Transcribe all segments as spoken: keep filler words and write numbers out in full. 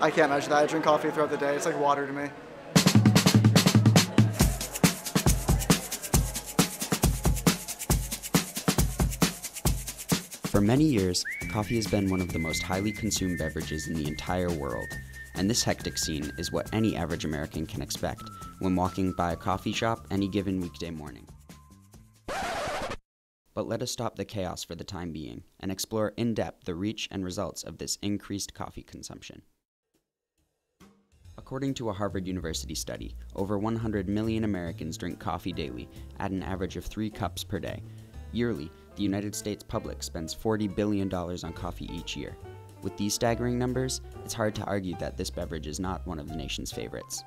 I can't measure that. I drink coffee throughout the day. It's like water to me. For many years, coffee has been one of the most highly consumed beverages in the entire world, and this hectic scene is what any average American can expect when walking by a coffee shop any given weekday morning. But let us stop the chaos for the time being and explore in depth the reach and results of this increased coffee consumption. According to a Harvard University study, over one hundred million Americans drink coffee daily at an average of three cups per day. Yearly, the United States public spends forty billion dollars on coffee each year. With these staggering numbers, it's hard to argue that this beverage is not one of the nation's favorites.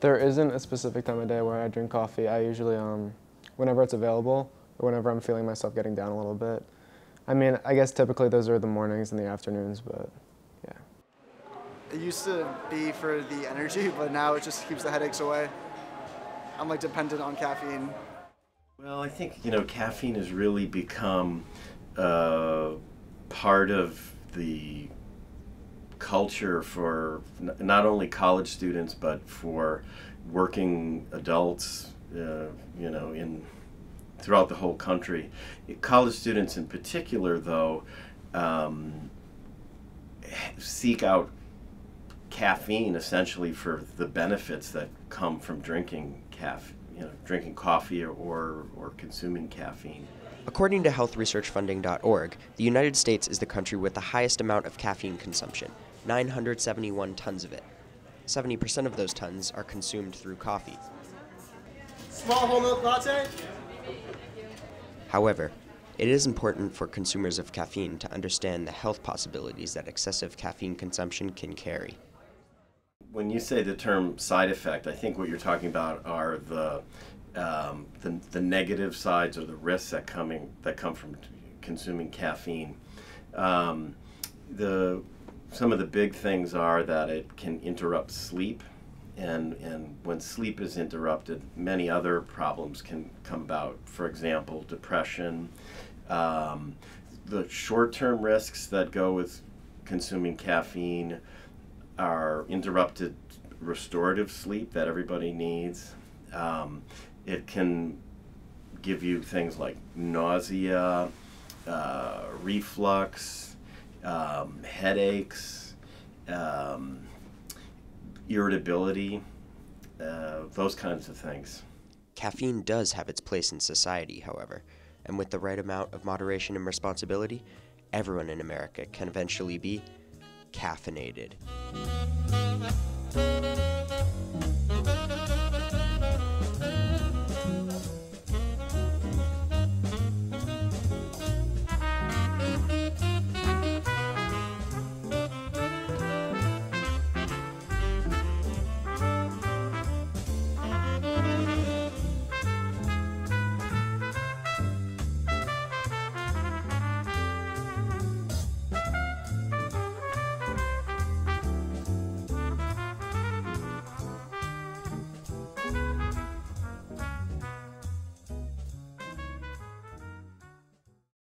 There isn't a specific time of day where I drink coffee. I usually, um, whenever it's available, or whenever I'm feeling myself getting down a little bit. I mean, I guess typically those are the mornings and the afternoons, but yeah. It used to be for the energy, but now it just keeps the headaches away. I'm like dependent on caffeine. Well, I think, you know, caffeine has really become uh, part of the culture for n not only college students, but for working adults, uh, you know, in throughout the whole country. College students in particular, though, um, seek out caffeine essentially for the benefits that come from drinking caffeine. You know, drinking coffee or, or, or consuming caffeine. According to health research funding dot org, the United States is the country with the highest amount of caffeine consumption, nine hundred seventy-one tons of it. seventy percent of those tons are consumed through coffee. Small whole milk latte? However, it is important for consumers of caffeine to understand the health possibilities that excessive caffeine consumption can carry. When you say the term side effect, I think what you're talking about are the, um, the, the negative sides or the risks that, coming, that come from consuming caffeine. Um, the, some of the big things are that it can interrupt sleep, and, and when sleep is interrupted, many other problems can come about. For example, depression, um, the short-term risks that go with consuming caffeine, our interrupted restorative sleep that everybody needs. Um, it can give you things like nausea, uh, reflux, um, headaches, um, irritability, uh, those kinds of things. Caffeine does have its place in society, however, and with the right amount of moderation and responsibility, everyone in America can eventually be caffeinated.